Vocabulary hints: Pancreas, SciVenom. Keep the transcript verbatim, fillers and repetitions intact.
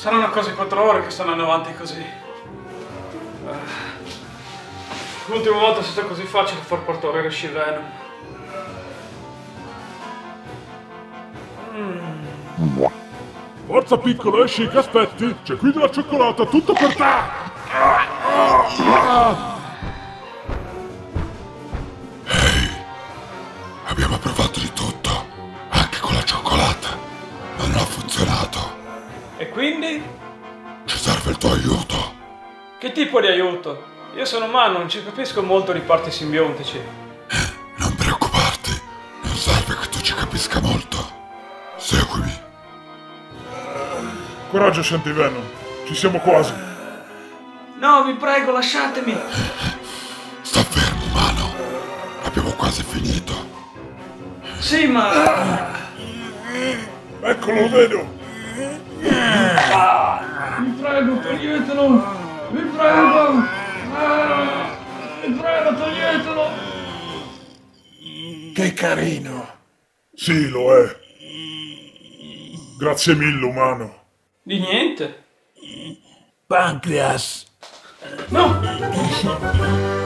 Saranno cose quattro ore che stanno avanti così. L'ultima volta è stato così facile far partorire SciVenom. Mm. Forza piccolo, esci, che aspetti? C'è qui della cioccolata, tutto per te! Ehi, abbiamo provato di tutto, anche con la cioccolata. Non ha funzionato. E quindi? Ci serve il tuo aiuto. Che tipo di aiuto? Io sono umano, non ci capisco molto di parti simbiontici. Eh, non preoccuparti, non serve che tu ci capisca molto. Seguimi. Coraggio, SciVenom, ci siamo quasi. No, vi prego, lasciatemi. Sta fermo, umano. Abbiamo quasi finito. Sì, ma... Eccolo, vedo. Ah, vi prego, toglietelo. Vi prego. Ah, vi prego, toglietelo. Che carino. Sì, lo è. Grazie mille, umano. Di niente. Pancreas. No!